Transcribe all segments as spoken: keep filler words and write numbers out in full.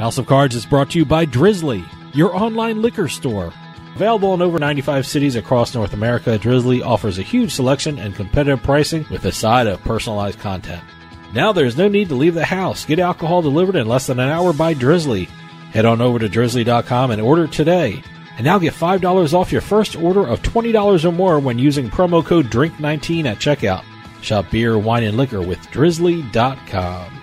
House of Cards is brought to you by Drizly, your online liquor store. Available in over ninety-five cities across North America, Drizly offers a huge selection and competitive pricing with a side of personalized content. Now there's no need to leave the house. Get alcohol delivered in less than an hour by Drizly. Head on over to drizly dot com and order today. And now get five dollars off your first order of twenty dollars or more when using promo code drink nineteen at checkout. Shop beer, wine, and liquor with drizly dot com.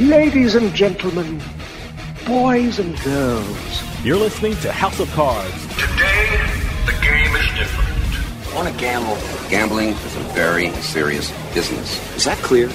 Ladies and gentlemen, boys and girls, you're listening to House of Cards. Today, the game is different. I want to gamble. Gambling is a very serious business. Is that clear?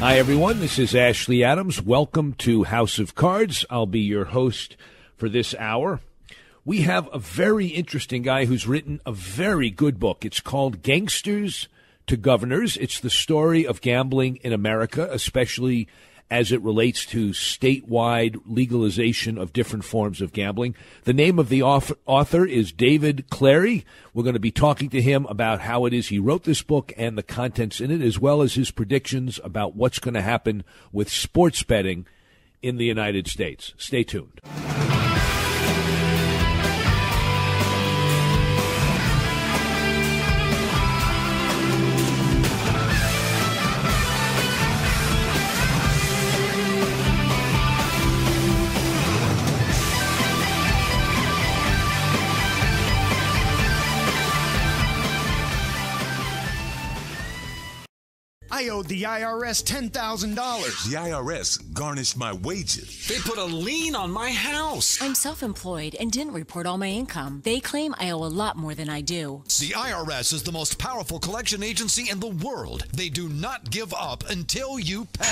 Hi, everyone. This is Ashley Adams. Welcome to House of Cards. I'll be your host for this hour. We have a very interesting guy who's written a very good book. It's called Gangsters to Governors. It's the story of gambling in America, especially as it relates to statewide legalization of different forms of gambling. The name of the author is David Clary. We're going to be talking to him about how it is he wrote this book and the contents in it, as well as his predictions about what's going to happen with sports betting in the United States. Stay tuned. I owed the I R S ten thousand dollars. The I R S garnished my wages. They put a lien on my house. I'm self-employed and didn't report all my income. They claim I owe a lot more than I do. The I R S is the most powerful collection agency in the world. They do not give up until you pay.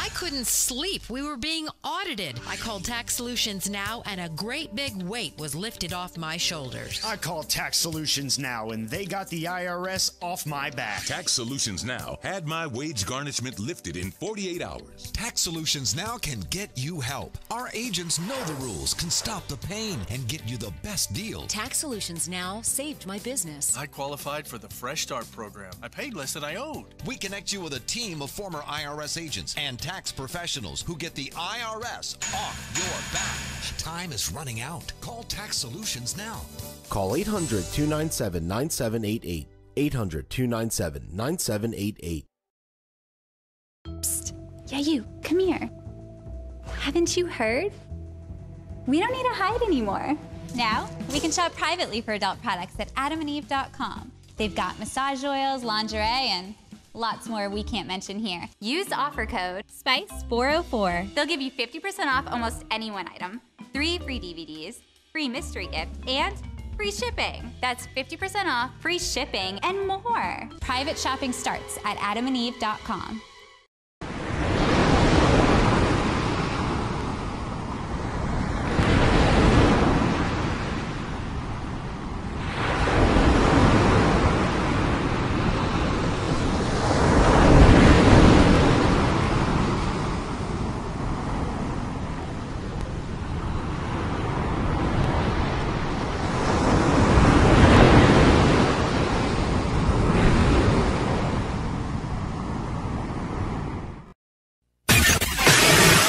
I couldn't sleep. We were being audited. I called Tax Solutions Now, and a great big weight was lifted off my shoulders. I called Tax Solutions Now, and they got the I R S off my back. Tax Solutions Now had my My wage garnishment lifted in forty-eight hours. Tax Solutions Now can get you help. Our agents know the rules, can stop the pain, and get you the best deal. Tax Solutions Now saved my business. I qualified for the Fresh Start program. I paid less than I owed. We connect you with a team of former I R S agents and tax professionals who get the I R S off your back. Time is running out. Call Tax Solutions Now. Call eight hundred, two nine seven, nine seven eight eight. eight hundred, two nine seven, nine seven eight eight. Psst. Yeah, you. Come here. Haven't you heard? We don't need to hide anymore. Now, we can shop privately for adult products at adam and eve dot com. They've got massage oils, lingerie, and lots more we can't mention here. Use offer code SPICE four oh four. They'll give you fifty percent off almost any one item, three free D V Ds, free mystery gift, and free shipping. That's fifty percent off, free shipping, and more. Private shopping starts at adam and eve dot com.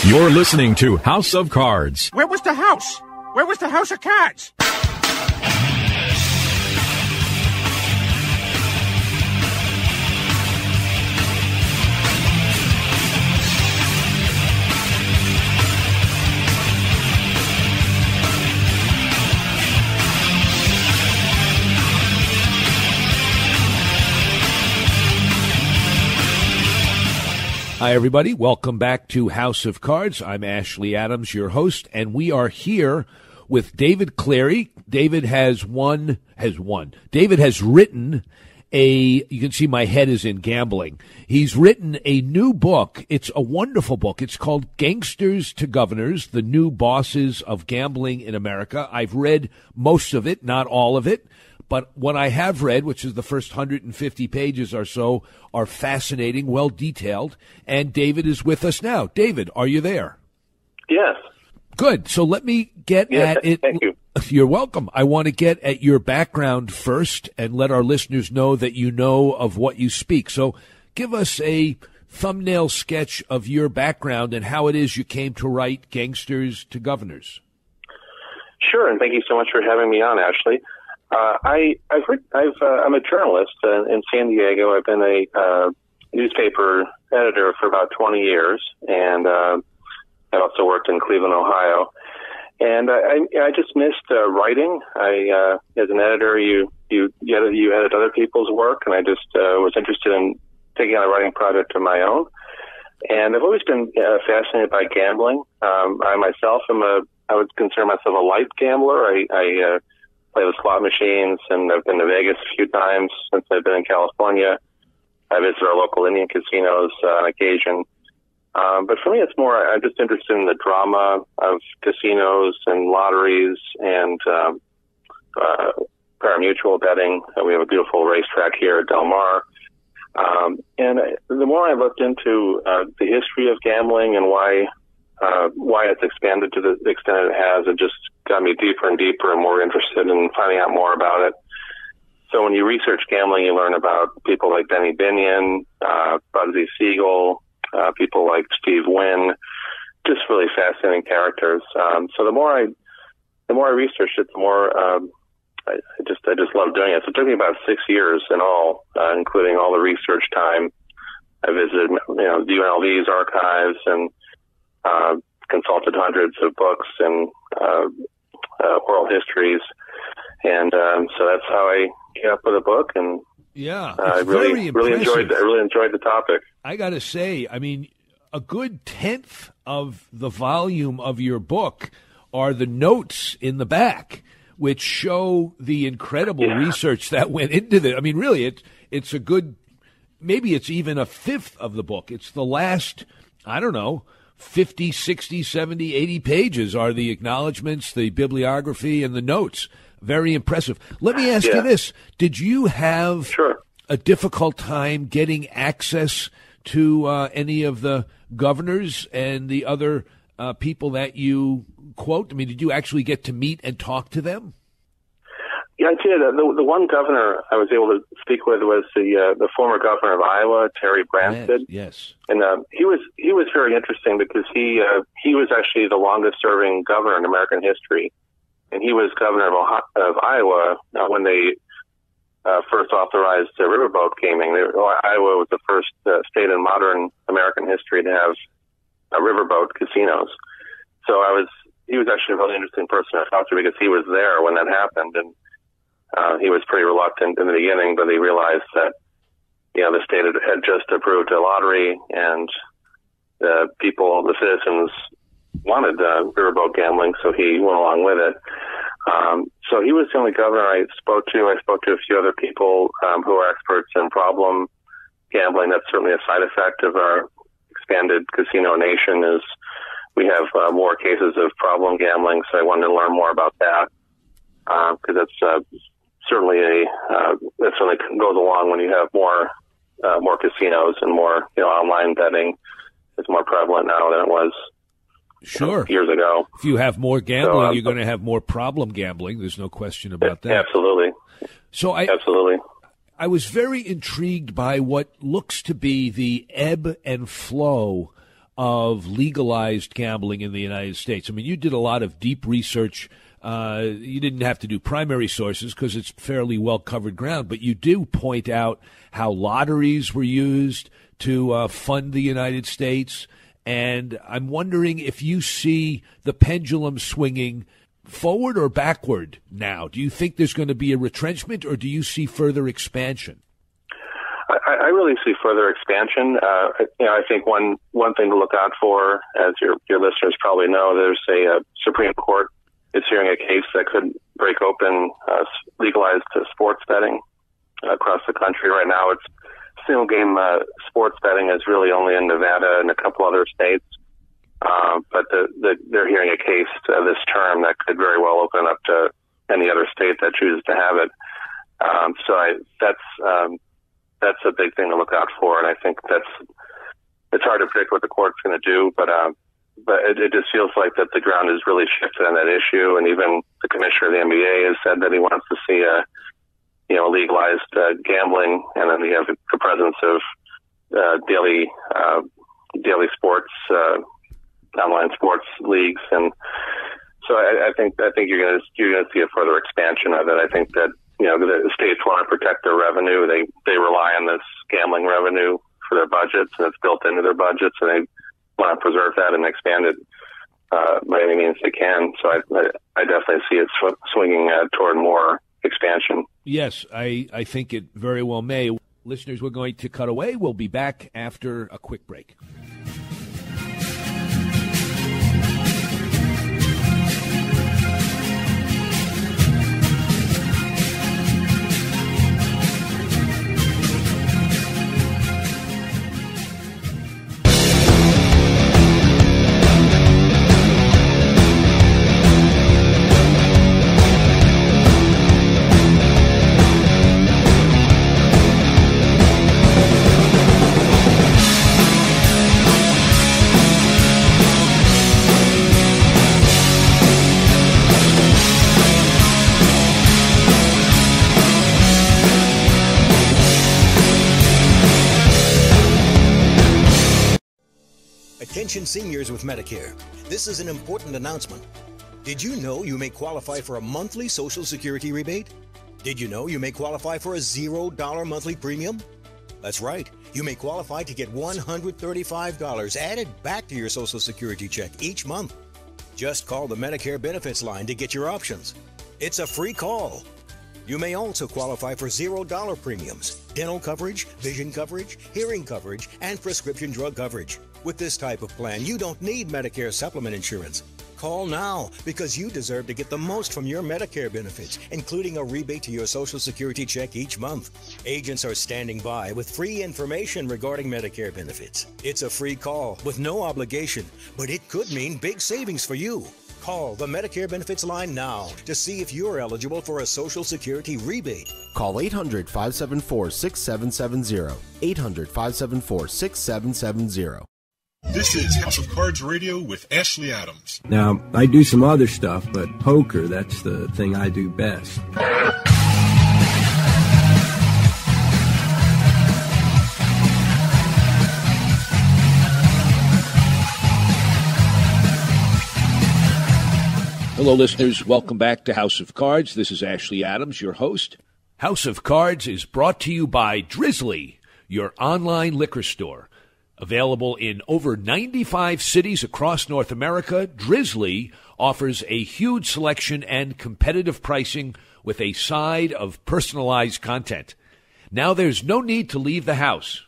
You're listening to House of Cards. Where was the house? Where was the House of Cards? Hi, everybody. Welcome back to House of Cards. I'm Ashley Adams, your host, and we are here with David Clary. David has won, has won. David has written a, you can see my head is in gambling. He's written a new book. It's a wonderful book. It's called Gangsters to Governors, The New Bosses of Gambling in America. I've read most of it, not all of it. But what I have read, which is the first one hundred fifty pages or so, are fascinating, well detailed. And David is with us now. David, are you there? Yes. Good. So let me get yes, at it. Thank you. You're welcome. I want to get at your background first and let our listeners know that you know of what you speak. So give us a thumbnail sketch of your background and how it is you came to write Gangsters to Governors. Sure. And thank you so much for having me on, Ashley. Uh, I, I've heard, I've, uh, I'm a journalist uh, in San Diego. I've been a uh, newspaper editor for about twenty years, and uh, I also worked in Cleveland, Ohio. And I, I just missed uh, writing. I, uh, as an editor, you you you edit, you edit other people's work, and I just uh, was interested in taking on a writing project of my own. And I've always been uh, fascinated by gambling. Um, I myself am a, I would consider myself a light gambler. I, I uh, play with slot machines, and I've been to Vegas a few times since I've been in California. I visit our local Indian casinos uh, on occasion. Um, but for me, it's more, I'm just interested in the drama of casinos and lotteries and um, uh, pari-mutuel betting. Uh, we have a beautiful racetrack here at Del Mar. Um, and I, the more I looked into uh, the history of gambling and why uh, why it's expanded to the extent it has, it just got me deeper and deeper and more interested in finding out more about it. So when you research gambling, you learn about people like Benny Binion, uh, Bugsy Siegel, Uh, people like Steve Wynn, just really fascinating characters. Um, so the more I, the more I researched it, the more um, I, I just I just love doing it. So it took me about six years in all, uh, including all the research time. I visited, you know, U N L V's archives and uh, consulted hundreds of books and uh, uh, oral histories, and um, so that's how I came up with a book. And yeah, it's uh, I really, very really enjoyed. I really enjoyed the topic. I got to say, I mean, a good tenth of the volume of your book are the notes in the back, which show the incredible yeah. research that went into this. I mean, really, it's it's a good. Maybe it's even a fifth of the book. It's the last, I don't know, fifty, sixty, seventy, eighty pages are the acknowledgments, the bibliography, and the notes. Very impressive. Let me ask yeah. you this. Did you have sure. a difficult time getting access to uh, any of the governors and the other uh, people that you quote? I mean, did you actually get to meet and talk to them? Yeah, I did. Uh, the, the one governor I was able to speak with was the uh, the former governor of Iowa, Terry Branstad. Yes. And uh, he was he was very interesting because he uh, he was actually the longest-serving governor in American history. And he was governor of, Ohio, of Iowa uh, when they uh, first authorized uh, riverboat gaming. They, Iowa was the first uh, state in modern American history to have uh, riverboat casinos. So I was, he was actually a really interesting person to talk to because he was there when that happened. And uh, he was pretty reluctant in the beginning, but he realized that, you know, the state had, had just approved a lottery and the people, the citizens, wanted uh, riverboat gambling, so he went along with it. Um, so he was the only governor I spoke to. I spoke to a few other people um, who are experts in problem gambling. That's certainly a side effect of our expanded casino nation is we have uh, more cases of problem gambling, so I wanted to learn more about that because uh, that's uh, certainly a uh, that certainly goes along when you have more uh, more casinos and more, you know, online betting. It's more prevalent now than it was Sure. years ago. If you have more gambling, so, um, you're going to have more problem gambling. There's no question about that. Absolutely. So I absolutely. I was very intrigued by what looks to be the ebb and flow of legalized gambling in the United States. I mean, you did a lot of deep research. Uh, you didn't have to do primary sources because it's fairly well covered ground, but you do point out how lotteries were used to uh, fund the United States. And I'm wondering if you see the pendulum swinging forward or backward now. Do you think there's going to be a retrenchment, or do you see further expansion? I, I really see further expansion. Uh, you know, I think one one thing to look out for, as your your listeners probably know, there's a, a Supreme Court is hearing a case that could break open uh, legalized uh, sports betting. across the country right now. It's single game uh, sports betting is really only in Nevada and a couple other states. Uh, but the, the, they're hearing a case uh, this term that could very well open up to any other state that chooses to have it. Um, so I, that's um, that's a big thing to look out for, and I think that's it's hard to predict what the court's going to do, but uh, but it, it just feels like that the ground is really shifted on that issue, and even the commissioner of the N B A has said that he wants to see a you know legalized uh, gambling, and then you have the presence of uh, daily uh, daily sports. Uh, online sports leagues, and so I, I think I think you're going to you're going to see a further expansion of it. I think that you know the states want to protect their revenue. They they rely on this gambling revenue for their budgets, and it's built into their budgets, and they want to preserve that and expand it uh, by any means they can. So I I definitely see it sw- swinging uh, toward more expansion. Yes, I I think it very well may. Listeners, we're going to cut away. We'll be back after a quick break. Attention seniors with Medicare, this is an important announcement. Did you know you may qualify for a monthly Social Security rebate? Did you know you may qualify for a zero dollar monthly premium? That's right, you may qualify to get one hundred thirty-five dollars added back to your Social Security check each month. Just call the Medicare Benefits Line to get your options. It's a free call. You may also qualify for zero dollar premiums, dental coverage, vision coverage, hearing coverage, and prescription drug coverage. With this type of plan, you don't need Medicare supplement insurance. Call now, because you deserve to get the most from your Medicare benefits, including a rebate to your Social Security check each month. Agents are standing by with free information regarding Medicare benefits. It's a free call with no obligation, but it could mean big savings for you. Call the Medicare Benefits Line now to see if you're eligible for a Social Security rebate. Call eight hundred, five seven four, six seven seven zero, eight hundred, five seven four, six seven seven zero. This is House of Cards Radio with Ashley Adams. Now, I do some other stuff, but poker, that's the thing I do best. Hello, listeners. Welcome back to House of Cards. This is Ashley Adams, your host. House of Cards is brought to you by Drizly, your online liquor store. Available in over ninety-five cities across North America, Drizly offers a huge selection and competitive pricing with a side of personalized content. Now there's no need to leave the house.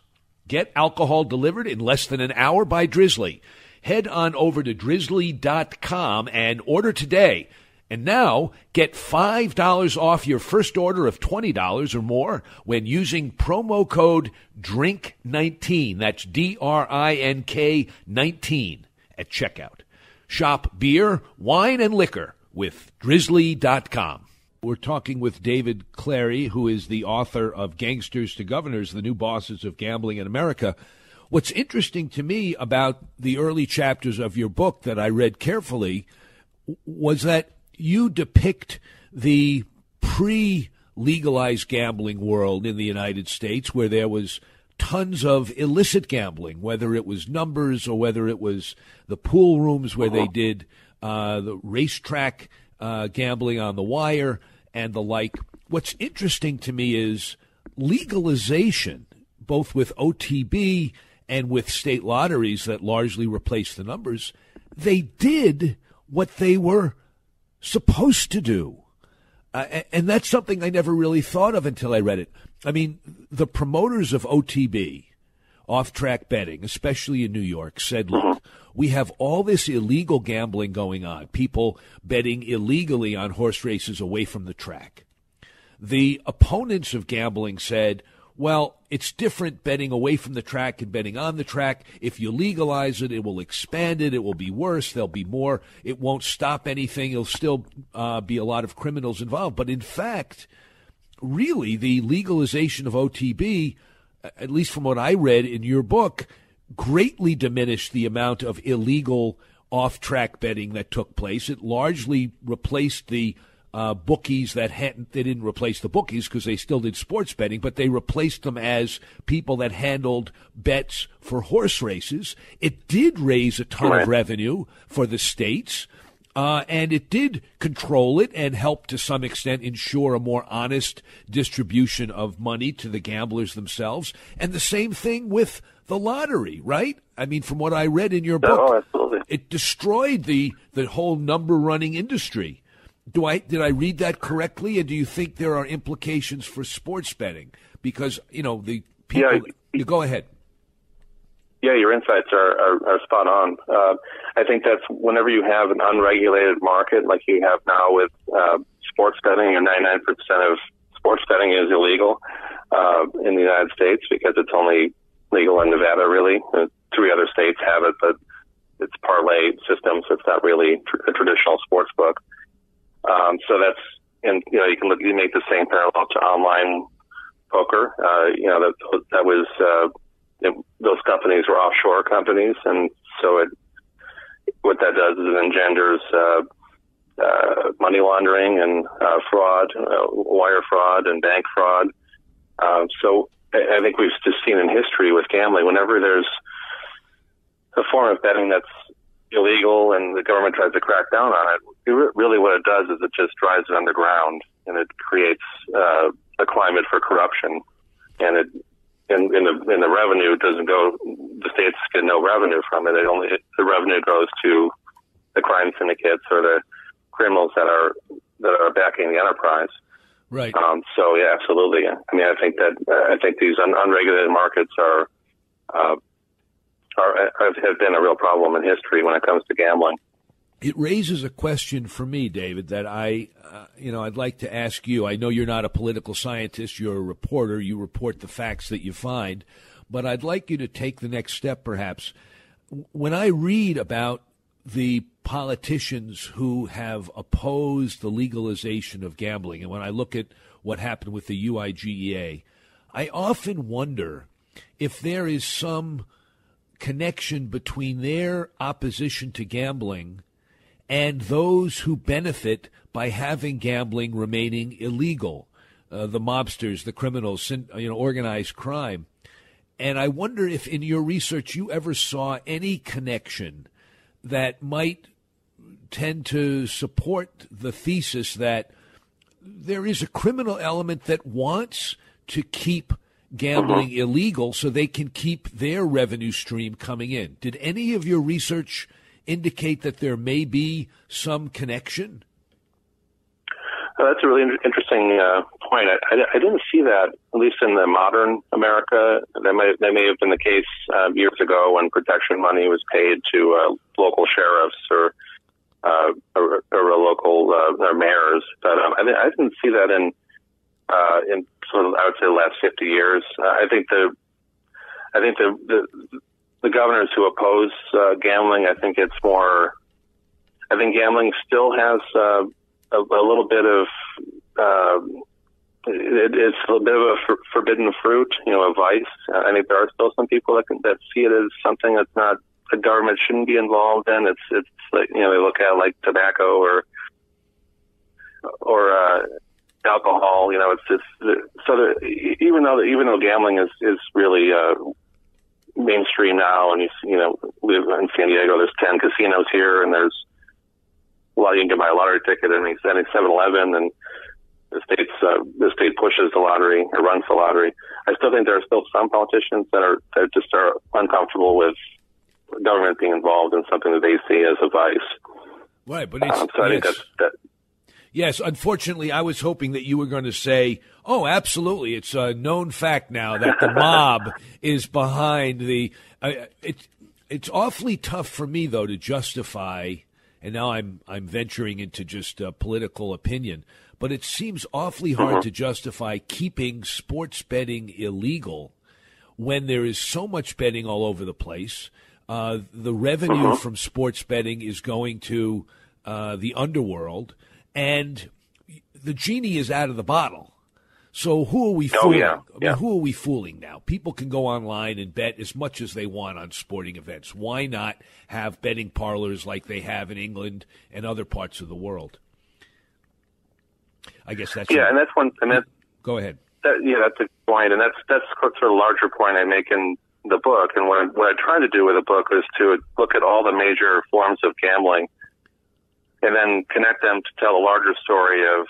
Get alcohol delivered in less than an hour by Drizly. Head on over to drizly dot com and order today. And now get five dollars off your first order of twenty dollars or more when using promo code drink nineteen. That's D R I N K nineteen at checkout. Shop beer, wine, and liquor with drizly dot com. We're talking with David Clary, who is the author of Gangsters to Governors, The New Bosses of Gambling in America. What's interesting to me about the early chapters of your book that I read carefully was that you depict the pre-legalized gambling world in the United States, where there was tons of illicit gambling, whether it was numbers or whether it was the pool rooms where they did uh, the racetrack uh, gambling on the wire and the like. What's interesting to me is legalization, both with O T B and with state lotteries that largely replaced the numbers. They did what they were supposed to do. Uh, and that's something I never really thought of until I read it. I mean, the promoters of O T B, off-track betting, especially in New York, said, look, we have all this illegal gambling going on, people betting illegally on horse races away from the track. the opponents of gambling said, well, it's different betting away from the track and betting on the track. If you legalize it, it will expand it. It will be worse. There'll be more. It won't stop anything. It'll still uh, be a lot of criminals involved. But in fact, really, the legalization of O T B, at least from what I read in your book, greatly diminished the amount of illegal off-track betting that took place. It largely replaced the Uh, bookies that hadn't, they didn't replace the bookies because they still did sports betting, but they replaced them as people that handled bets for horse races. It did raise a ton right. of revenue for the states, uh, and it did control it and help to some extent ensure a more honest distribution of money to the gamblers themselves. And the same thing with the lottery, right? I mean, from what I read in your book, oh, absolutely. It destroyed the, the whole number running industry. Do I did I read that correctly, and do you think there are implications for sports betting? Because you know the people. Yeah, you go ahead. Yeah, your insights are are, are spot on. Uh, I think that's whenever you have an unregulated market like you have now with uh, sports betting, and ninety-nine percent of sports betting is illegal uh, in the United States because it's only legal in Nevada. Really, uh, three other states have it, but it's parlay system, so it's not really tr- a traditional sports book. Um, so that's, and, you know, you can look, you make the same parallel to online poker. Uh, you know, that, that was, uh, it, those companies were offshore companies. And so it, what that does is it engenders, uh, uh, money laundering and, uh, fraud, uh, wire fraud and bank fraud. Um, so I, I think we've just seen in history with gambling, whenever there's a form of betting that's illegal and the government tries to crack down on it, it re- really what it does is it just drives it underground, and it creates uh, a climate for corruption, and it and, and the and the revenue doesn't go, the states get no revenue from it. It only it, the revenue goes to the crime syndicates or the criminals that are that are backing the enterprise. Right. Um, so yeah, absolutely. I mean, I think that uh, I think these un- unregulated markets are. Uh, Are, have been a real problem in history when it comes to gambling. It raises a question for me, David, that I, uh, you know, I'd like to ask you. I know you're not a political scientist. You're a reporter. You report the facts that you find. But I'd like you to take the next step, perhaps. When I read about the politicians who have opposed the legalization of gambling, and when I look at what happened with the U I G E A, I often wonder if there is some connection between their opposition to gambling and those who benefit by having gambling remaining illegal, uh, the mobsters, the criminals, you know, organized crime. And I wonder if in your research you ever saw any connection that might tend to support the thesis that there is a criminal element that wants to keep gambling mm-hmm. illegal so they can keep their revenue stream coming in. Did any of your research indicate that there may be some connection? Uh, that's a really in- interesting uh, point. I, I, I didn't see that, at least in the modern America. That may, that may have been the case uh, years ago when protection money was paid to uh, local sheriffs or uh, or, or local uh, or mayors. But um, I, I didn't see that in Uh, in sort of, I would say, the last fifty years. Uh, I think the, I think the, the, the governors who oppose uh, gambling, I think it's more, I think gambling still has uh, a, a little bit of, uh, it, it's a little bit of a for, forbidden fruit, you know, a vice. Uh, I think there are still some people that, can, that see it as something that's not, the government shouldn't be involved in. It's, it's like, you know, they look at it like tobacco or, or, uh, alcohol, you know, it's just so that even though even though gambling is is really uh, mainstream now, and you you know live in San Diego, there's ten casinos here, and there's a lot you can get by a lottery ticket at any seven eleven, and the state's uh, the state pushes the lottery or runs the lottery. I still think there are still some politicians that are that just are uncomfortable with government being involved in something that they see as a vice. Right, but it's, um, so I yes. think that's that. Yes, unfortunately, I was hoping that you were going to say, oh, absolutely, it's a known fact now that the mob is behind the uh, – it, it's awfully tough for me, though, to justify – and now I'm I'm venturing into just uh, political opinion – but it seems awfully hard mm-hmm. to justify keeping sports betting illegal when there is so much betting all over the place. Uh, the revenue mm-hmm. from sports betting is going to uh, the underworld, and the genie is out of the bottle. So who are we fooling? Oh, yeah. I mean, yeah. Who are we fooling now? People can go online and bet as much as they want on sporting events. Why not have betting parlors like they have in England and other parts of the world? I guess that's yeah, your... and that's one. And that's, go ahead. That, yeah, that's a point, and that's that's sort of a larger point I make in the book. And what I, what I try to do with the book is to look at all the major forms of gambling, and then connect them to tell a larger story of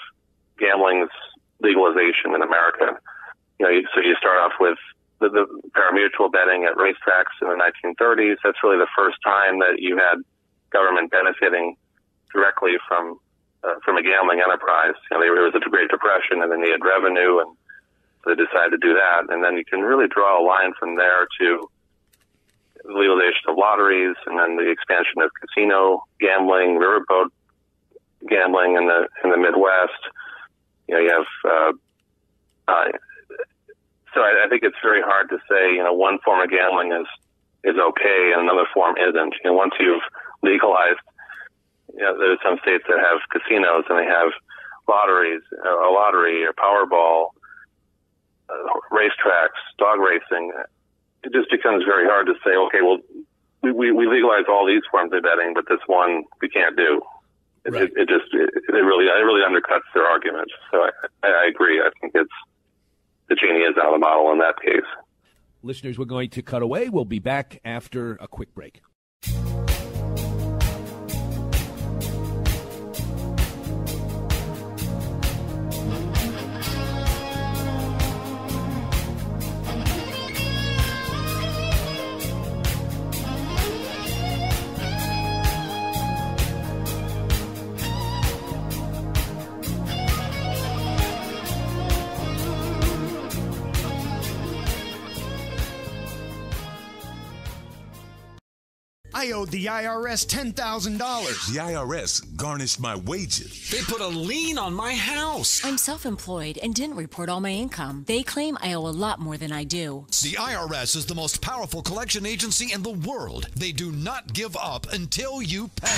gambling's legalization in America. You know, so you start off with the, the pari-mutuel betting at racetracks in the nineteen thirties. That's really the first time that you had government benefiting directly from uh, from a gambling enterprise. You know, there was the Great Depression, and then they had revenue, and they decided to do that. And then you can really draw a line from there to the legalization of lotteries, and then the expansion of casino gambling, riverboat gambling in the in the Midwest. You know, you have, uh, uh, so I, I think it's very hard to say, you know, one form of gambling is, is okay and another form isn't. You know, once you've legalized, you know, there's some states that have casinos and they have lotteries, uh, a lottery or Powerball, uh, racetracks, dog racing. It just becomes very hard to say, okay, well, we, we legalize all these forms of betting, but this one we can't do. Right. It, it just it, it really it really undercuts their argument. So I, I agree. I think it's the genie is out of the model in that case. Listeners, we're going to cut away. We'll be back after a quick break. I owed the I R S ten thousand dollars. The I R S garnished my wages. They put a lien on my house. I'm self-employed and didn't report all my income. They claim I owe a lot more than I do. The I R S is the most powerful collection agency in the world. They do not give up until you pay.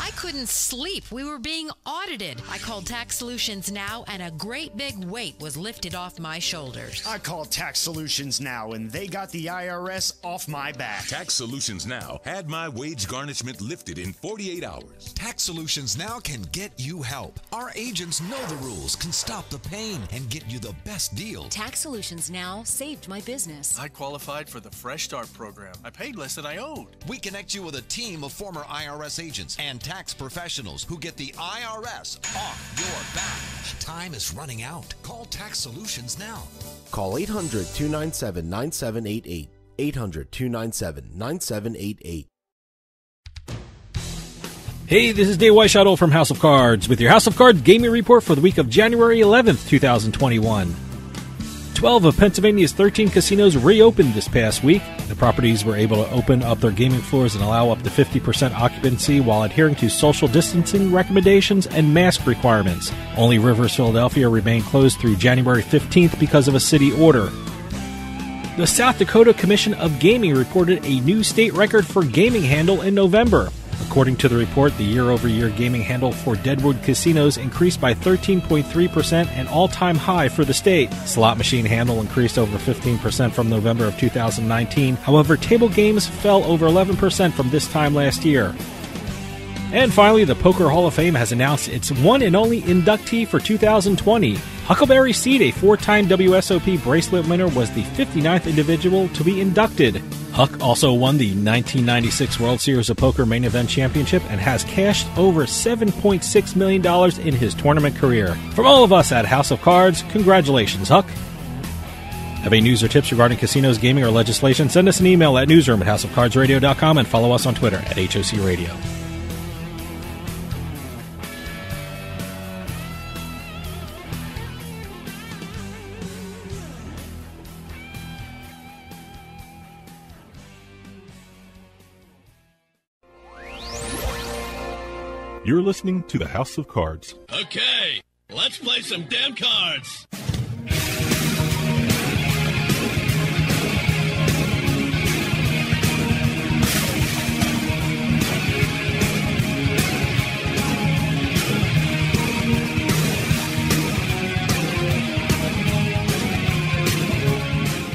I couldn't sleep. We were being audited. I called Tax Solutions Now, and a great big weight was lifted off my shoulders. I called Tax Solutions Now, and they got the I R S off my back. Tax Solutions Now had my wage garnishment lifted in forty-eight hours. Tax Solutions Now can get you help. Our agents know the rules, can stop the pain, and get you the best deal. Tax Solutions Now saved my business. I qualified for the Fresh Start program. I paid less than I owed. We connect you with a team of former I R S agents and tax professionals who get the I R S off your back. Time is running out. Call Tax Solutions Now. Call eight hundred, two nine seven, nine seven eight eight. eight hundred, two nine seven, nine seven eight eight. Hey, this is Dave Weishottle from House of Cards with your House of Cards gaming report for the week of January eleventh, two thousand twenty-one. twelve of Pennsylvania's thirteen casinos reopened this past week. The properties were able to open up their gaming floors and allow up to fifty percent occupancy while adhering to social distancing recommendations and mask requirements. Only Rivers Philadelphia remained closed through January fifteenth because of a city order. The South Dakota Commission of Gaming reported a new state record for gaming handle in November. According to the report, the year-over-year gaming handle for Deadwood casinos increased by thirteen point three percent, an all-time high for the state. Slot machine handle increased over fifteen percent from November of two thousand nineteen. However, table games fell over eleven percent from this time last year. And finally, the Poker Hall of Fame has announced its one and only inductee for two thousand twenty. Huckleberry Seed, a four-time W S O P bracelet winner, was the fifty-ninth individual to be inducted. Huck also won the nineteen ninety-six World Series of Poker Main Event Championship and has cashed over seven point six million dollars in his tournament career. From all of us at House of Cards, congratulations, Huck. Have any news or tips regarding casinos, gaming, or legislation? Send us an email at newsroom at house of cards radio dot com and follow us on Twitter at H O C Radio. You're listening to the House of Cards. Okay. Let's play some damn cards.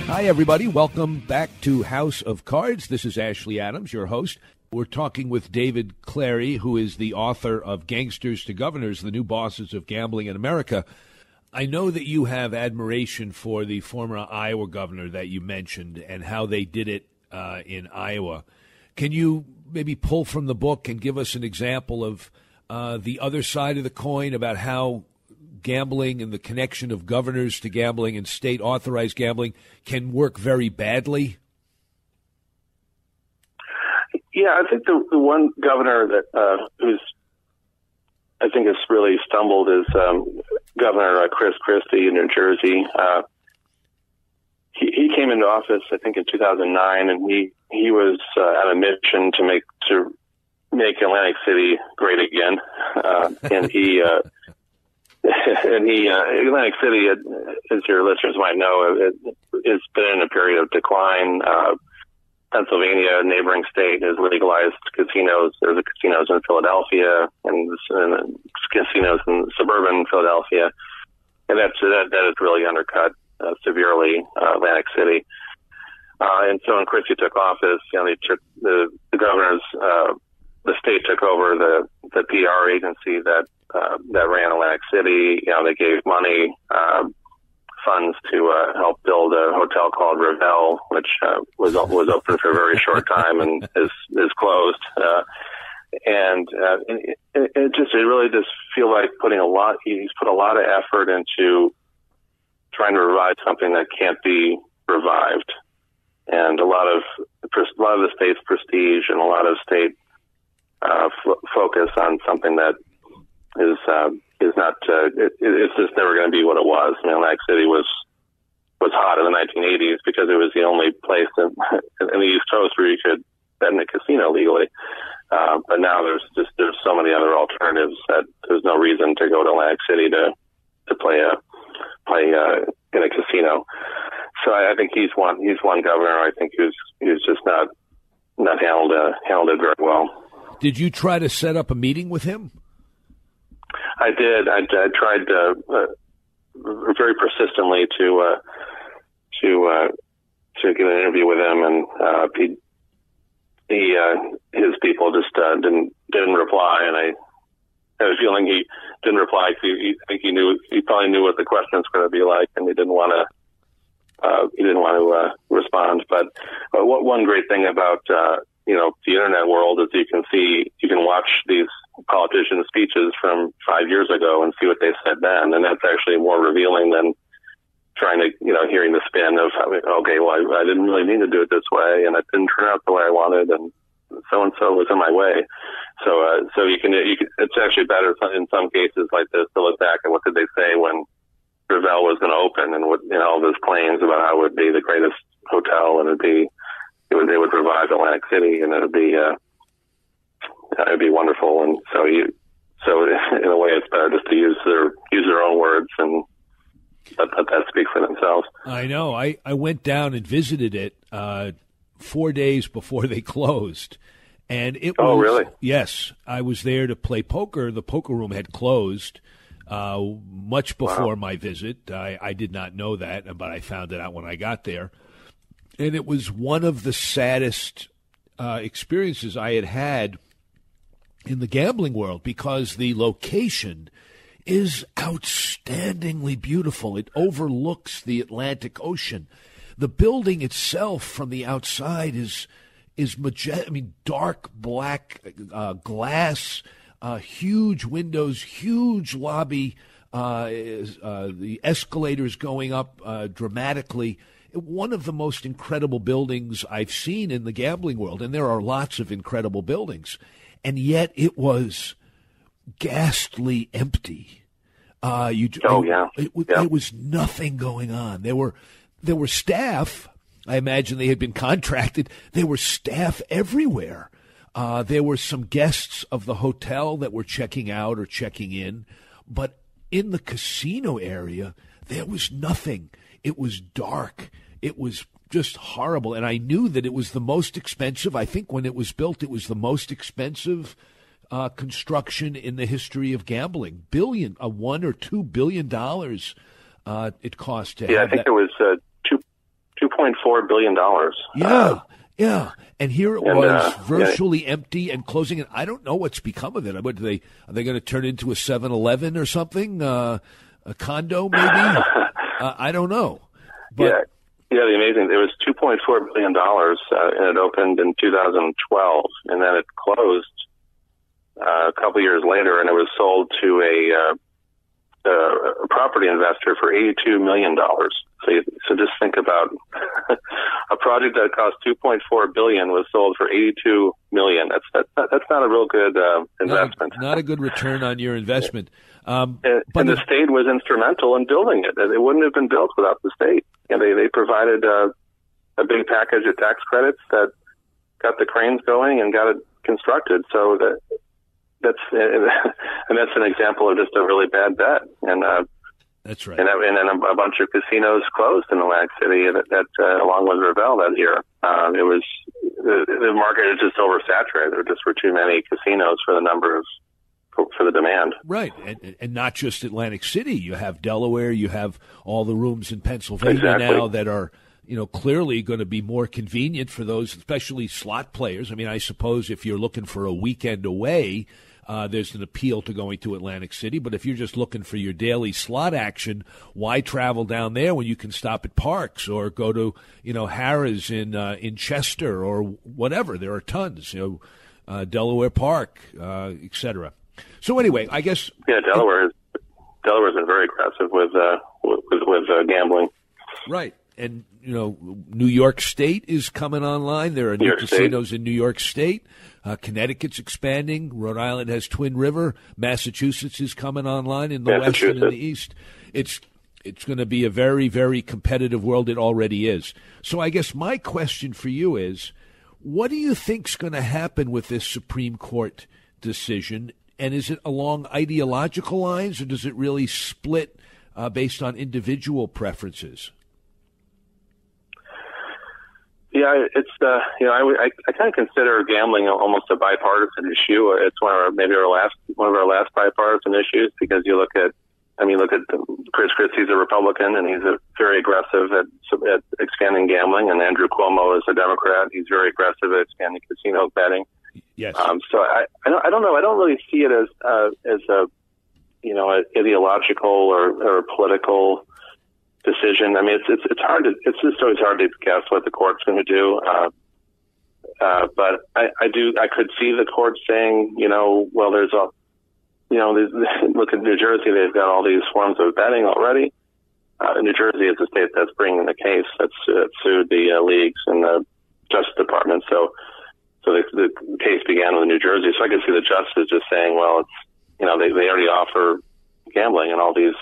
Hi, everybody. Welcome back to House of Cards. This is Ashley Adams, your host. We're talking with David Clary, who is the author of Gangsters to Governors, the New Bosses of Gambling in America. I know that you have admiration for the former Iowa governor that you mentioned and how they did it uh, in Iowa. Can you maybe pull from the book and give us an example of uh, the other side of the coin about how gambling and the connection of governors to gambling and state-authorized gambling can work very badly? Yeah, I think the, the one governor that uh, who's I think has really stumbled is um, Governor uh, Chris Christie in New Jersey. Uh, he, he came into office, I think, in two thousand nine, and he he was uh, on a mission to make to make Atlantic City great again, uh, and he. Uh, And he, uh, Atlantic City, uh, as your listeners might know, it, it's been in a period of decline. Uh, Pennsylvania, a neighboring state, has legalized casinos. There's the casinos in Philadelphia and, and casinos in suburban Philadelphia. And that's, that, that has really undercut uh, severely uh, Atlantic City. Uh, and so when Christie took office, you know, they took the, the governor's, uh, the state took over the, the P R agency that, Uh, that ran Atlantic City. You know, they gave money, uh, funds to uh, help build a hotel called Revel, which uh, was was open for a very short time and is is closed. Uh, and uh, it, it just it really just feel like putting a lot. He's put a lot of effort into trying to revive something that can't be revived, and a lot of a lot of the state's prestige and a lot of state uh, f- focus on something that. Is uh, is not uh, it, it's just never going to be what it was. I mean, Atlantic City was was hot in the nineteen eighties because it was the only place in, in the East Coast where you could bet in a casino legally. Uh, but now there's just there's so many other alternatives that there's no reason to go to Atlantic City to to play a play a, in a casino. So I, I think he's one he's one governor. I think who's who's just not not handled uh, handled it very well. Did you try to set up a meeting with him? I did. I, I tried uh, uh, very persistently to uh, to uh, to get an interview with him, and uh, he, he uh, his people just uh, didn't didn't reply. And I had a feeling he didn't reply because he, he, I think he knew he probably knew what the question was going to be like, and he didn't want to uh, he didn't want to uh, respond. But uh, what one great thing about uh, you know, the internet world is you can see, you can watch these politician speeches from five years ago and see what they said then. And that's actually more revealing than trying to, you know, hearing the spin of, okay, well, I, I didn't really mean to do it this way and it didn't turn out the way I wanted and so-and-so was in my way. So, uh, so you can, you can, it's actually better in some cases like this to look back at what did they say when Revel was going to open and what, you know, all those claims about how it would be the greatest hotel and it'd be, It would, they would revive Atlantic City, and it would be uh, it would be wonderful. And so, you, so in a way, it's better just to use their use their own words and let, let that speak for themselves. I know. I, I went down and visited it uh, four days before they closed, and it oh, was really? Yes, I was there to play poker. The poker room had closed uh, much before wow. my visit. I, I did not know that, but I found it out when I got there. And it was one of the saddest uh, experiences I had had in the gambling world because the location is outstandingly beautiful. It overlooks the Atlantic Ocean. The building itself from the outside is is majestic. I mean, dark black uh, glass, uh, huge windows, huge lobby. Uh, uh, the escalators going up uh, dramatically. One of the most incredible buildings I've seen in the gambling world, and there are lots of incredible buildings, and yet it was ghastly empty. Uh, you, oh yeah. It, it, yeah, it was nothing going on. There were there were staff. I imagine they had been contracted. There were staff everywhere. Uh, there were some guests of the hotel that were checking out or checking in, but in the casino area, there was nothing. It was dark. It was just horrible. And I knew that it was the most expensive. I think when it was built, it was the most expensive uh, construction in the history of gambling. Billion, a one or two billion dollars uh, it cost to. Yeah, I think that. It was uh, two two point four billion dollars. Yeah. Uh, Yeah, and here it and, was uh, virtually yeah. empty and closing. And I don't know what's become of it. I mean, do they are they going to turn into a seven eleven or something? Uh, a condo, maybe? uh, I don't know. But, yeah, yeah. The amazing. It was two point four billion dollars, uh, and it opened in two thousand twelve, and then it closed uh, a couple years later, and it was sold to a, uh, a, a property investor for eighty-two million dollars. So, you, so just think about a project that cost two point four billion dollars was sold for eighty-two million dollars. That's that's not, that's not a real good uh, investment. Not a, not a good return on your investment. Um, and, but and the, the state was instrumental in building it. It wouldn't have been built without the state. And they they provided uh, a big package of tax credits that got the cranes going and got it constructed. So that that's and that's an example of just a really bad bet. And uh, That's right. And, and then a bunch of casinos closed in Atlantic City, that, that uh, along with Revel that year. Um, it was the, the market is just oversaturated. There just were too many casinos for the number of for, for the demand. Right, and, and not just Atlantic City. You have Delaware. You have all the rooms in Pennsylvania exactly. now that are you know clearly going to be more convenient for those, especially slot players. I mean, I suppose if you're looking for a weekend away. Uh, there's an appeal to going to Atlantic City, but if you're just looking for your daily slot action, why travel down there when you can stop at Parks or go to, you know, Harrah's in uh, in Chester or whatever? There are tons, you know, uh, Delaware Park, uh, et cetera. So anyway, I guess yeah, Delaware, uh, Delaware's been very aggressive with uh, with, with uh, gambling, right? And you know, New York State is coming online. There are new casinos in New York State. Uh, Connecticut's expanding. Rhode Island has Twin River. Massachusetts is coming online in the west and in the east. It's it's going to be a very, very competitive world. It already is. So I guess my question for you is, what do you think's going to happen with this Supreme Court decision? And is it along ideological lines, or does it really split uh, based on individual preferences? Yeah, it's uh, you know I, I, I kind of consider gambling almost a bipartisan issue. It's one of our, maybe our last one of our last bipartisan issues because you look at I mean look at Chris Christie, he's a Republican and he's a very aggressive at, at expanding gambling, and Andrew Cuomo is a Democrat. He's very aggressive at expanding casino betting. Yes. Um, so I I don't, I don't know I don't really see it as uh, as a you know an ideological or, or political. Decision. I mean, it's it's it's hard to it's just always hard to guess what the court's going to do. Uh, uh, but I, I do I could see the court saying, you know, well, there's a, you know, look at New Jersey. They've got all these forms of betting already. Uh, New Jersey is the state that's bringing the case that's uh, sued the uh, leagues and the Justice Department. So, so the, the case began with New Jersey. So I could see the justice just saying, well, it's you know, they they already offer gambling and all these.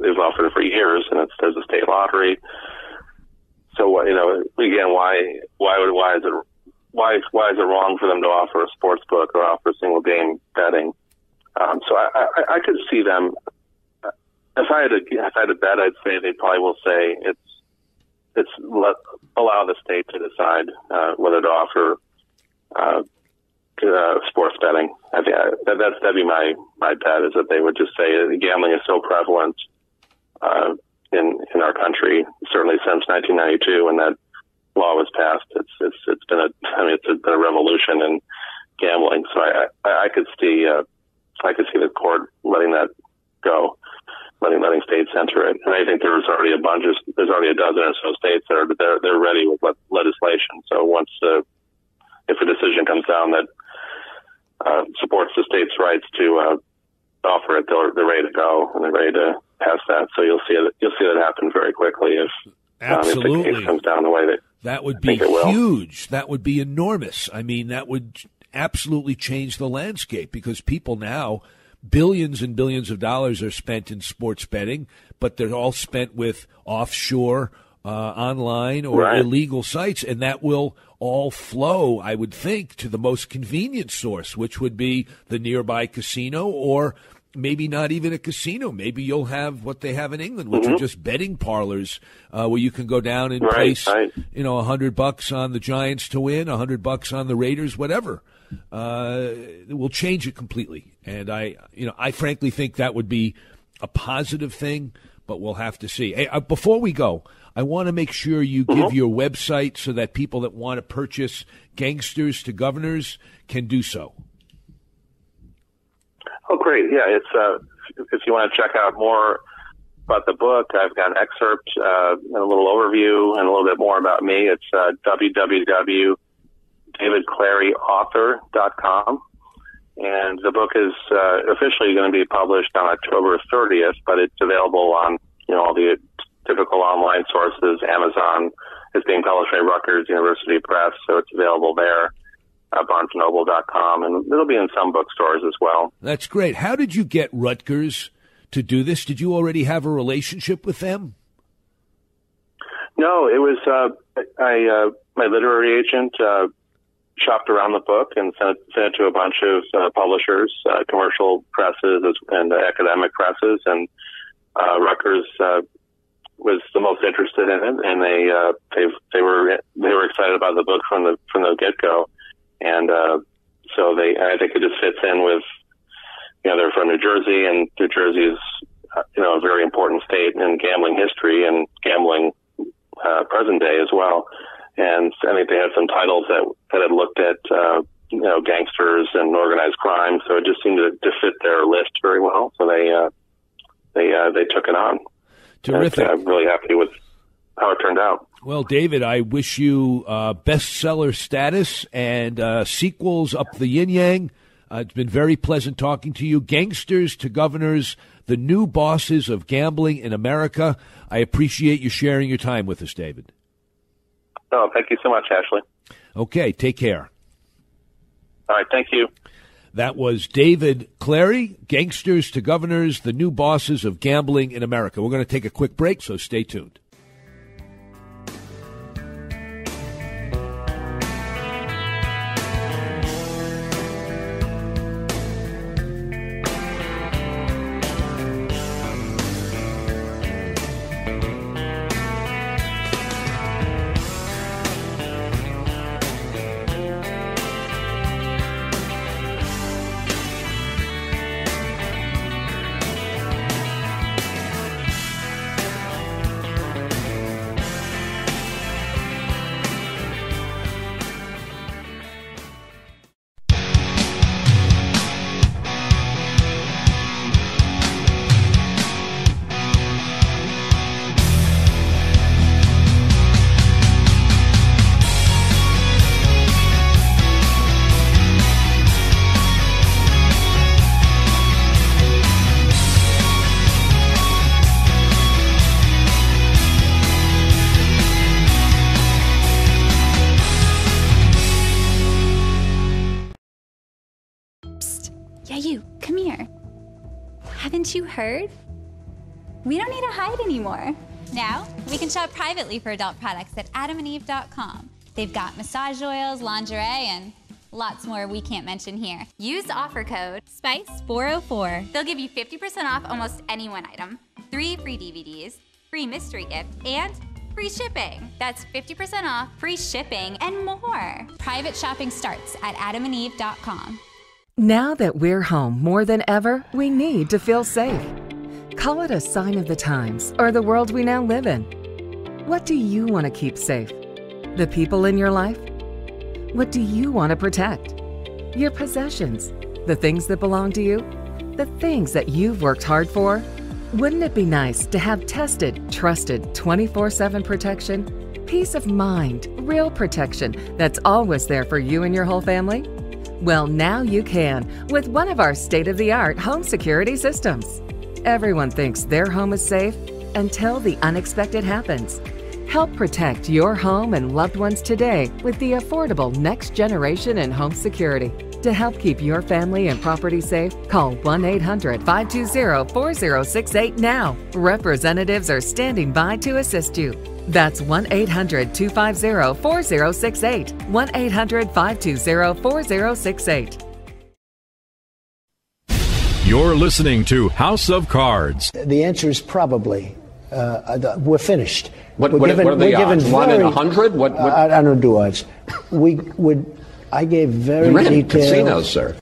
They've offered it for years, and it's there's a state lottery. So what you know again? Why why would why is it why why is it wrong for them to offer a sports book or offer single game betting? Um, so I, I I could see them. If I had a if I had a bet, I'd say they probably will say it's it's let, allow the state to decide uh, whether to offer uh, uh, sports betting. I think I, that that's that'd be my my bet is that they would just say that gambling is so prevalent. Uh, in in our country, certainly since nineteen ninety-two, when that law was passed, it's it's it's been a I mean it's been a revolution in gambling. So I I, I could see uh, I could see the court letting that go, letting letting states enter it. And I think there's already a bunch of there's already a dozen or so states that are they're they're ready with le- legislation. So once uh, if a decision comes down that uh, supports the states' rights to uh, offer it, they're, they're ready to go and they're ready to. Past that, so you'll see it. You'll see that happen very quickly if, absolutely. Um, if the case comes down the way that that would be huge. That would be enormous. I mean, that would absolutely change the landscape because people now billions and billions of dollars are spent in sports betting, but they're all spent with offshore, uh, online or right. illegal sites, and that will all flow, I would think, to the most convenient source, which would be the nearby casino or. maybe not even a casino. Maybe you'll have what they have in England, which mm-hmm. are just betting parlors uh, where you can go down and right, place, right. you know, a hundred bucks on the Giants to win, a hundred bucks on the Raiders, whatever. Uh, we'll change it completely. And I, you know, I frankly think that would be a positive thing, but we'll have to see. Hey, uh, before we go, I want to make sure you give mm-hmm. your website so that people that want to purchase Gangsters to Governors can do so. Oh, great. Yeah, it's uh, if you want to check out more about the book, I've got an excerpt uh, and a little overview and a little bit more about me. It's uh, w w w dot david clary author dot com. And the book is uh, officially going to be published on October thirtieth, but it's available on, you know, all the typical online sources. Amazon is being published by Rutgers University Press, so it's available there. Barnes and Noble dot com, and it'll be in some bookstores as well. That's great. How did you get Rutgers to do this? Did you already have a relationship with them? No, it was uh, I, uh, my literary agent uh, shopped around the book and sent, sent it to a bunch of uh, publishers, uh, commercial presses and uh, academic presses, and uh, Rutgers uh, was the most interested in it, and they uh, they they were they were excited about the book from the from the get go. And uh, so they, I think it just fits in with, you know, they're from New Jersey, and New Jersey is, you know, a very important state in gambling history and gambling uh, present day as well. And I think they had some titles that that had looked at, uh, you know, gangsters and organized crime. So it just seemed to, to fit their list very well. So they uh, they uh, they took it on. Terrific! And I'm really happy with how it turned out. Well, David, I wish you uh, bestseller status and uh, sequels up the yin-yang. Uh, it's been very pleasant talking to you. Gangsters to Governors, the new bosses of gambling in America. I appreciate you sharing your time with us, David. Oh, thank you so much, Ashley. Okay, take care. All right, thank you. That was David Clary, Gangsters to Governors, the new bosses of gambling in America. We're going to take a quick break, so stay tuned. Heard? We don't need to hide anymore. Now, we can shop privately for adult products at adam and eve dot com. They've got massage oils, lingerie, and lots more we can't mention here. Use offer code spice four oh four. They'll give you fifty percent off almost any one item, three free D V Ds, free mystery gift, and free shipping. That's fifty percent off, free shipping, and more. Private shopping starts at adam and eve dot com. Now that we're home more than ever, we need to feel safe. Call it a sign of the times or the world we now live in. What do you want to keep safe? The people in your life? What do you want to protect? Your possessions, the things that belong to you, the things that you've worked hard for? Wouldn't it be nice to have tested, trusted twenty-four seven protection? Peace of mind, real protection that's always there for you and your whole family? Well, now you can with one of our state-of-the-art home security systems. Everyone thinks their home is safe until the unexpected happens. Help protect your home and loved ones today with the affordable next generation in home security. To help keep your family and property safe, call one eight hundred, five two zero, four zero six eight now. Representatives are standing by to assist you. That's one eight hundred, two five zero, four zero six eight. one eight hundred, five two zero, four zero six eight. You're listening to House of Cards. The answer is probably. Uh, we're finished. What, we're what, given, what are the odds? One in a hundred? What, what? I, I don't do odds. We would. I gave very detailed. You're in casinos, sir.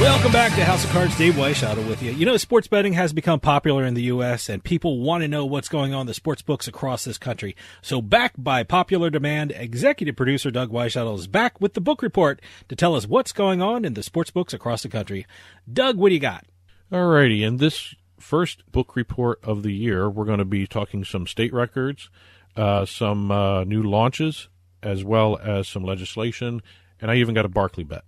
Welcome back to House of Cards. Dave Weishaupt with you. You know, sports betting has become popular in the U S, and people want to know what's going on in the sports books across this country. So back by popular demand, executive producer Doug Weishaupt is back with the book report to tell us what's going on in the sports books across the country. Doug, what do you got? All righty. In this first book report of the year, we're going to be talking some state records, uh, some uh, new launches, as well as some legislation, and I even got a Barkley bet,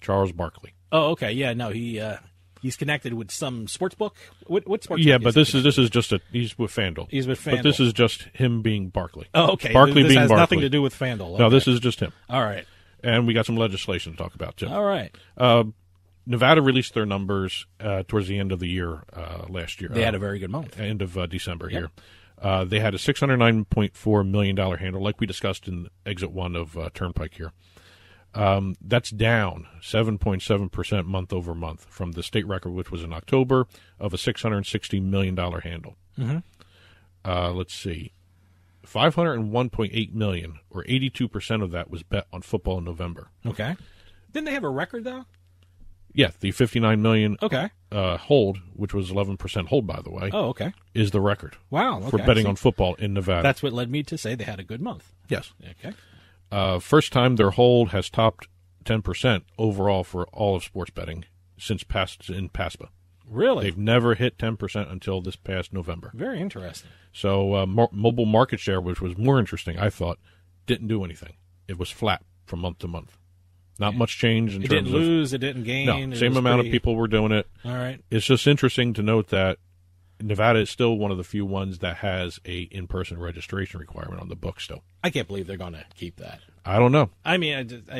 Charles Barkley. Oh, okay. Yeah, no, he uh, he's connected with some sports book. What, what sports yeah, book? Yeah, but this is this is just a he's with Fanduel. He's with Fanduel. But this is just him being Barkley. Oh, okay. Barkley this being has Barkley. Nothing to do with Fanduel. Okay. No, this is just him. All right. And we got some legislation to talk about too. All right. Uh, Nevada released their numbers uh, towards the end of the year uh, last year. They uh, had a very good month. End of uh, December yep. here. Uh, they had a six hundred nine point four million dollars handle, like we discussed in exit one of uh, Turnpike here. Um, that's down seven point seven percent month over month from the state record, which was in October, of a six hundred sixty million dollars handle. Mm-hmm. Uh, let's see. five hundred one point eight million dollars, or eighty-two percent of that, was bet on football in November. Okay. Didn't they have a record, though? Yeah, the fifty-nine million dollars okay. uh, hold, which was eleven percent hold, by the way, oh, okay. is the record. Wow. Okay. For betting so on football in Nevada. That's what led me to say they had a good month. Yes. Okay. Uh, first time their hold has topped ten percent overall for all of sports betting since past in PASPA. Really? They've never hit ten percent until this past November. Very interesting. So uh, mo- mobile market share, which was more interesting, I thought, didn't do anything. It was flat from month to month. Not much change in it terms of... It didn't lose, it didn't gain. No, same amount pretty... of people were doing it. All right. It's just interesting to note that Nevada is still one of the few ones that has a in-person registration requirement on the book still. I can't believe they're going to keep that. I don't know. I mean, I, I,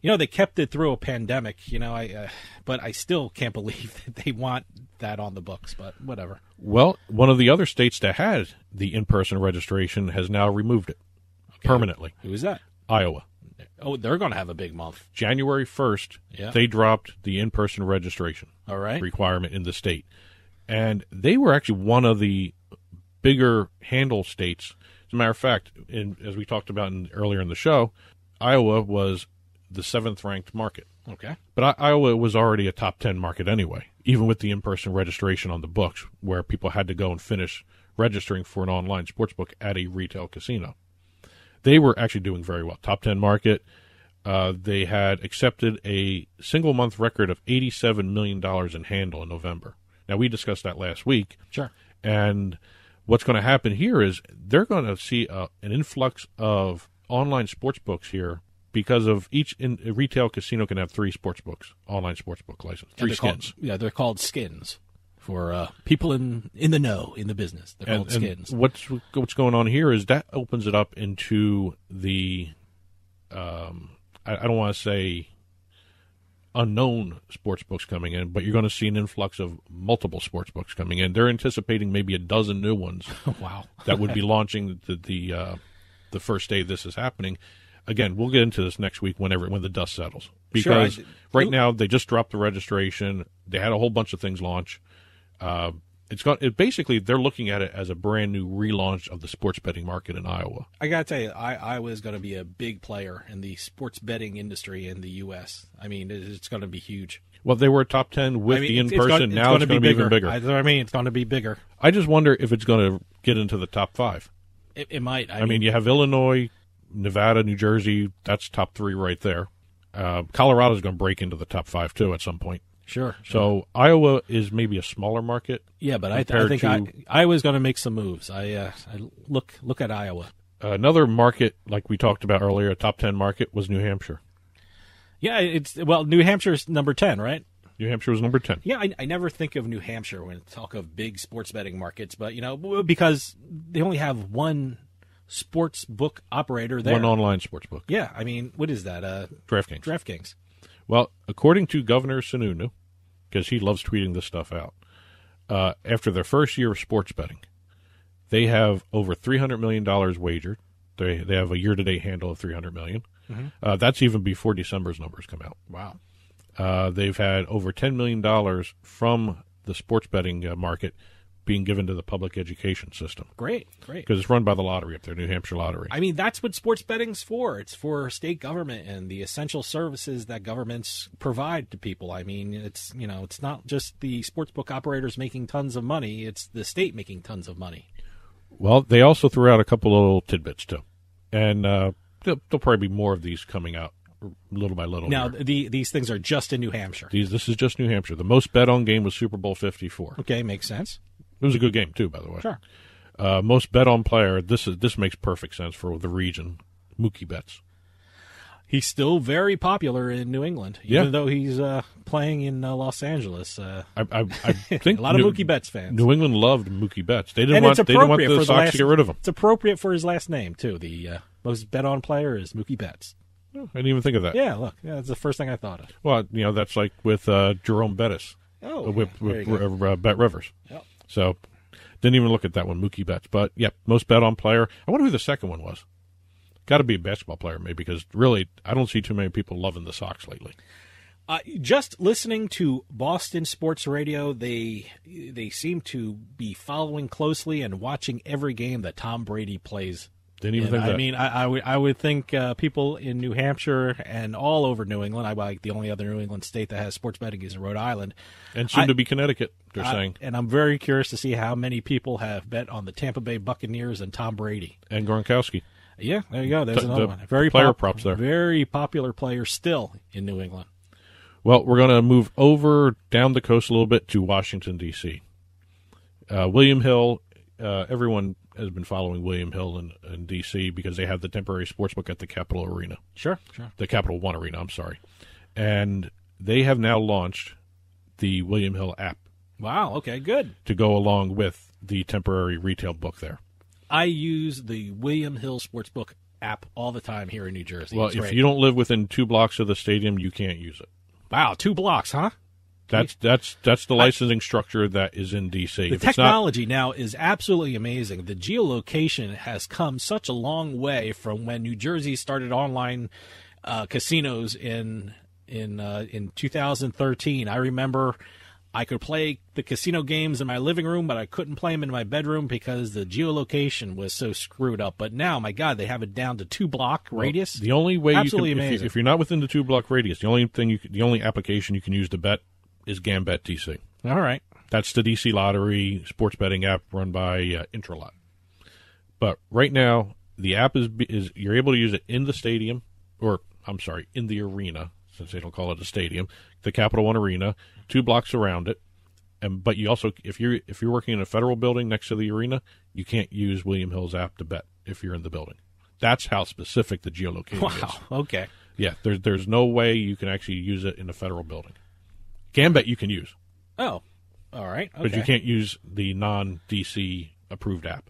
you know, they kept it through a pandemic, you know, I, uh, but I still can't believe that they want that on the books, but whatever. Well, one of the other states that had the in-person registration has now removed it okay. permanently. Who is that? Iowa. Oh, they're going to have a big month. January first, yeah. they dropped the in-person registration All right. requirement in the state. And they were actually one of the bigger handle states. As a matter of fact, in, as we talked about in, earlier in the show, Iowa was the seventh-ranked market. Okay. But I, Iowa was already a top ten market anyway, even with the in-person registration on the books, where people had to go and finish registering for an online sportsbook at a retail casino. They were actually doing very well. Top ten market. Uh, they had accepted a single-month record of eighty-seven million dollars in handle in November. Now, we discussed that last week. Sure. And what's going to happen here is they're going to see a, an influx of online sports books here because of each in, a retail casino can have three sports books, online sports book license, three skins. Called, yeah, they're called skins for uh, people in, in the know, in the business. They're and, called and skins. What's, what's going on here is that opens it up into the, um, I, I don't want to say... unknown sports books coming in, but you're going to see an influx of multiple sports books coming in. They're anticipating maybe a dozen new ones wow. that would be launching the the, uh, the first day this is happening. Again, we'll get into this next week whenever when the dust settles. Because sure, right now they just dropped the registration. They had a whole bunch of things launch. Uh, it's got, it basically, they're looking at it as a brand new relaunch of the sports betting market in Iowa. I got to tell you, I, Iowa is going to be a big player in the sports betting industry in the U S. I mean, it's going to be huge. Well, they were top ten with I mean, the in-person. It's going, it's now going it's going to be, going to be bigger. even bigger. I, I mean, it's going to be bigger. I just wonder if it's going to get into the top five. It, it might. I, I mean, mean, you have Illinois, Nevada, New Jersey. That's top three right there. Uh, Colorado's going to break into the top five, too, at some point. Sure, sure. So Iowa is maybe a smaller market. Yeah, but I, th- I think to... I, Iowa's going to make some moves. I, uh, I look look at Iowa. Uh, another market, like we talked about earlier, a top ten market, was New Hampshire. Yeah, it's well, New Hampshire's number ten, right? New Hampshire was number ten. Yeah, I, I never think of New Hampshire when I talk of big sports betting markets, but you know, because they only have one sports book operator there. One online sports book. Yeah, I mean, what is that? Uh, DraftKings. DraftKings. Well, according to Governor Sununu, because he loves tweeting this stuff out. Uh, after their first year of sports betting, they have over three hundred million dollars wagered. They they have a year-to-date handle of three hundred million dollars. Mm-hmm. Uh, that's even before December's numbers come out. Wow. Uh, they've had over ten million dollars from the sports betting uh, market being given to the public education system. Great, great. Because it's run by the lottery up there, New Hampshire Lottery. I mean, that's what sports betting's for. It's for state government and the essential services that governments provide to people. I mean, it's, you know, it's not just the sportsbook operators making tons of money. It's the state making tons of money. Well, they also threw out a couple of little tidbits, too. And uh, there'll, there'll probably be more of these coming out little by little. Now, the, these things are just in New Hampshire. These, this is just New Hampshire. The most bet-on game was Super Bowl fifty-four. Okay, makes sense. It was a good game, too, by the way. Sure. Uh, most bet-on player, this is this makes perfect sense for the region, Mookie Betts. He's still very popular in New England, even yeah. though he's uh, playing in uh, Los Angeles. Uh, I, I, I think a lot New, of Mookie Betts fans. New England loved Mookie Betts. They didn't and want they didn't want the Sox to get rid of him. It's appropriate for his last name, too. The uh, most bet-on player is Mookie Betts. Oh, I didn't even think of that. Yeah, look, yeah, that's the first thing I thought of. Well, you know, that's like with uh, Jerome Bettis. Oh, uh, with, yeah, with, with uh, Bet Rivers. Yep. So, didn't even look at that one, Mookie Betts. But, yeah, most bet-on player. I wonder who the second one was. Got to be a basketball player, maybe, because really, I don't see too many people loving the Sox lately. Uh, just listening to Boston Sports Radio, they they seem to be following closely and watching every game that Tom Brady plays. Didn't even and think I that. I mean, I, I, would, I would think uh, people in New Hampshire and all over New England, I like the only other New England state that has sports betting is Rhode Island. And soon I, to be Connecticut, they're I, saying. And I'm very curious to see how many people have bet on the Tampa Bay Buccaneers and Tom Brady. And Gronkowski. Yeah, there you go. There's the, another the one. Very player pop- props there. Very popular player still in New England. Well, we're going to move over down the coast a little bit to Washington, D C. Uh, William Hill, uh, everyone has been following William Hill in, in D C because they have the temporary sportsbook at the Capital Arena. Sure, sure. The Capital One Arena, I'm sorry. And they have now launched the William Hill app. Wow, okay, good. To go along with the temporary retail book there. I use the William Hill Sportsbook app all the time here in New Jersey. Well, it's if right. you don't live within two blocks of the stadium, you can't use it. Wow, two blocks, huh? That's that's that's the licensing I, structure that is in D C. The if technology not, now is absolutely amazing. The geolocation has come such a long way from when New Jersey started online uh, casinos in in uh, in two thousand thirteen. I remember. I could play the casino games in my living room, but I couldn't play them in my bedroom because the geolocation was so screwed up. But now, my God, they have it down to two-block radius. Well, the only way Absolutely you can, amazing. If, you, if you're not within the two-block radius, the only thing, you can, the only application you can use to bet is Gambet D C. All right, that's the D C Lottery sports betting app run by uh, Intralot. But right now, the app is is you're able to use it in the stadium, or I'm sorry, in the arena. Since they don't call it a stadium, the Capital One Arena, two blocks around it, and but you also if you if you're working in a federal building next to the arena, you can't use William Hill's app to bet if you're in the building. That's how specific the geolocation wow, is. Wow. Okay. Yeah. There's there's no way you can actually use it in a federal building. Gambit you can use. Oh. All right. Okay. But you can't use the non-D C approved app,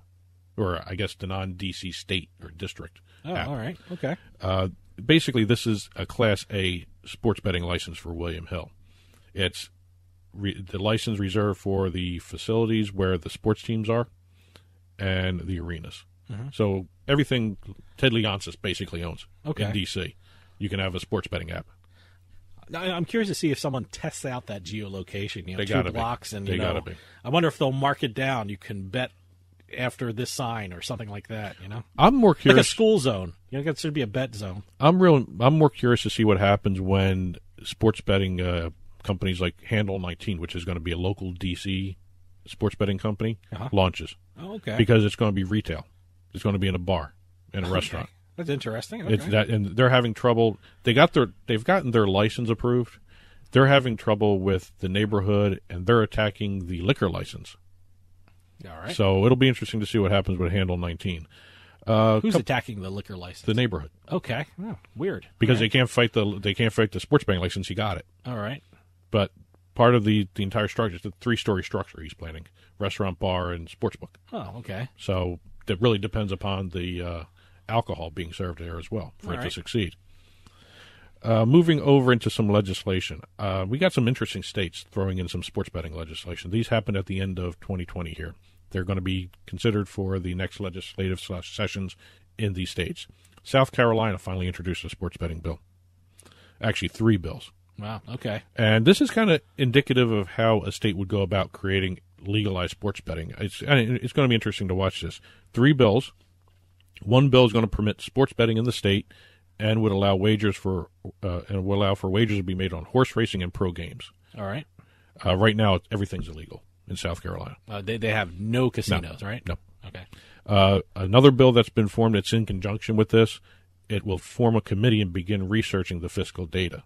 or I guess the non-D C state or district. Oh. App. All right. Okay. Uh, basically, this is a Class A sports betting license for William Hill. It's re- the license reserved for the facilities where the sports teams are and the arenas. Mm-hmm. So everything Ted Leonsis basically owns okay. in D C. You can have a sports betting app. I'm curious to see if someone tests out that geolocation. You know, they two blocks be. and they you know, be. I wonder if they'll mark it down. You can bet after this sign or something like that. You know, I'm more curious like a school zone. You know, it should be a bet zone. I'm real. I'm more curious to see what happens when sports betting uh, companies like Handle nineteen, which is going to be a local D C sports betting company, uh-huh. launches. Oh, okay. Because it's going to be retail. It's going to be in a bar and a okay. restaurant. That's interesting. Okay. It's that, and they're having trouble. They got their. They've gotten their license approved. They're having trouble with the neighborhood, and they're attacking the liquor license. All right. So it'll be interesting to see what happens with Handle nineteen. Uh, Who's com- attacking the liquor license? The neighborhood. Okay. Oh, weird. Because right. they can't fight the they can't fight the sports betting license. He got it. All right. But part of the, the entire structure, it's a three-story structure he's planning, restaurant, bar, and sportsbook. Oh, okay. So that really depends upon the uh, alcohol being served there as well for All it right. to succeed. Uh, moving over into some legislation, uh, we got some interesting states throwing in some sports betting legislation. These happened at the end of twenty twenty here. They're going to be considered for the next legislative sessions in these states. South Carolina finally introduced a sports betting bill. Actually, three bills. Wow, okay. And this is kind of indicative of how a state would go about creating legalized sports betting. It's, it's going to be interesting to watch this. Three bills. One bill is going to permit sports betting in the state and would allow wagers for uh, and will allow for wagers to be made on horse racing and pro games. All right. Uh, right now, everything's illegal in South Carolina. Uh, they they have no casinos, no, right? No. Okay. Uh, another bill that's been formed that's in conjunction with this, it will form a committee and begin researching the fiscal data.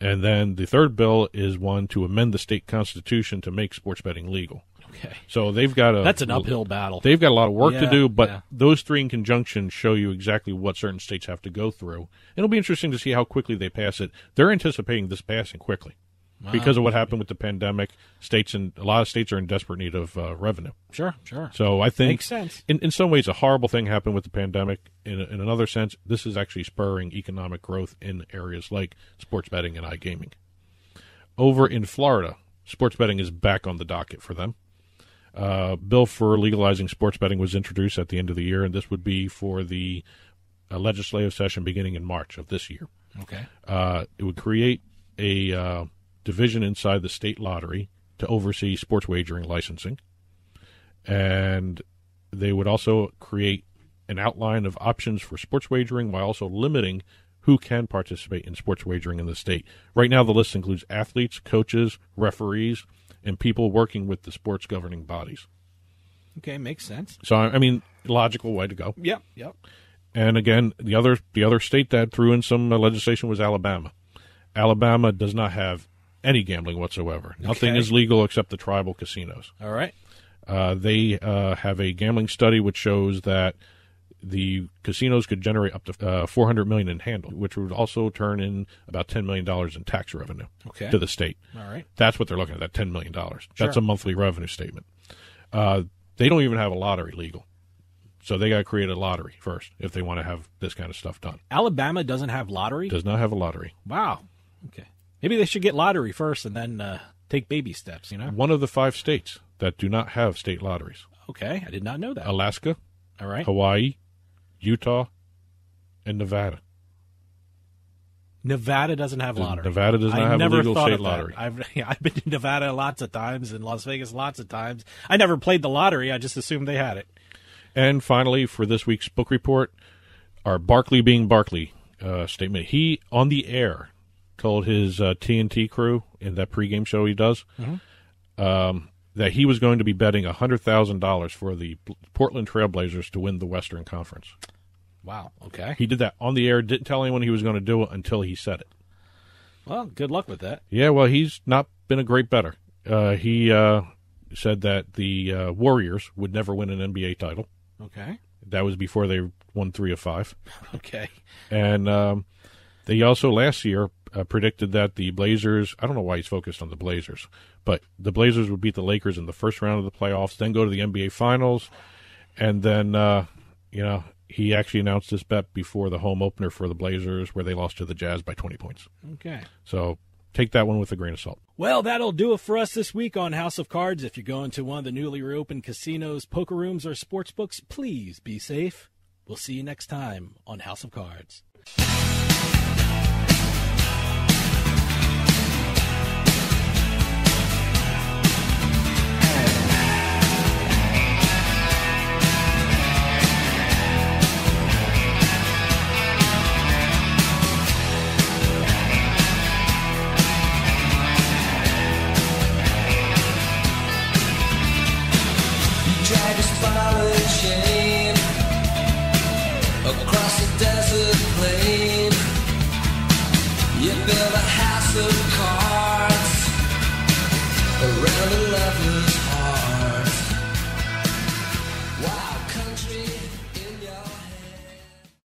And then the third bill is one to amend the state constitution to make sports betting legal. Okay. So they've got a that's an uphill battle. They've got a lot of work yeah, to do, but yeah. those three in conjunction show you exactly what certain states have to go through. It'll be interesting to see how quickly they pass it. They're anticipating this passing quickly wow. because of what happened with the pandemic. States and a lot of states are in desperate need of uh, revenue. Sure, sure. So I think Makes sense. In, in some ways a horrible thing happened with the pandemic. In, in another sense, this is actually spurring economic growth in areas like sports betting and iGaming. Over in Florida, sports betting is back on the docket for them. Uh, bill for legalizing sports betting was introduced at the end of the year, and this would be for the uh, legislative session beginning in March of this year. Okay. Uh, it would create a uh, division inside the state lottery to oversee sports wagering licensing, and they would also create an outline of options for sports wagering while also limiting who can participate in sports wagering in the state. Right now, the list includes athletes, coaches, referees, and people working with the sports governing bodies. Okay, makes sense. So, I mean, logical way to go. Yep, yep. And again, the other the other state that threw in some legislation was Alabama. Alabama does not have any gambling whatsoever. Okay. Nothing is legal except the tribal casinos. All right. Uh, they uh, have a gambling study which shows that the casinos could generate up to uh, four hundred million dollars in handle, which would also turn in about ten million dollars in tax revenue okay. to the state. All right. That's what they're looking at, that ten million dollars. That's sure. a monthly revenue statement. Uh, they don't even have a lottery legal, so they got to create a lottery first if they want to have this kind of stuff done. Alabama doesn't have lottery? Does not have a lottery. Wow. Okay. Maybe they should get lottery first and then uh, take baby steps, you know? One of the five states that do not have state lotteries. Okay. I did not know that. Alaska. All right. Hawaii. Utah, and Nevada. Nevada doesn't have lottery. Nevada does not I have a legal state lottery. I've, yeah, I've been to Nevada lots of times and Las Vegas lots of times. I never played the lottery. I just assumed they had it. And finally, for this week's book report, our Barkley being Barkley uh, statement. He, on the air, told his uh, T N T crew in that pregame show he does mm-hmm. um, that he was going to be betting one hundred thousand dollars for the Portland Trailblazers to win the Western Conference. Wow, okay. He did that on the air, didn't tell anyone he was going to do it until he said it. Well, good luck with that. Yeah, well, he's not been a great bettor. Uh, he uh, said that the uh, Warriors would never win an N B A title. Okay. That was before they won three of five. Okay. And um, they also last year uh, predicted that the Blazers, I don't know why he's focused on the Blazers, but the Blazers would beat the Lakers in the first round of the playoffs, then go to the N B A Finals, and then, uh, you know, he actually announced this bet before the home opener for the Blazers where they lost to the Jazz by twenty points. Okay. So take that one with a grain of salt. Well, that'll do it for us this week on House of Cards. If you're going to one of the newly reopened casinos, poker rooms, or sports books, please be safe. We'll see you next time on House of Cards. Build a house of cards around a lover's heart.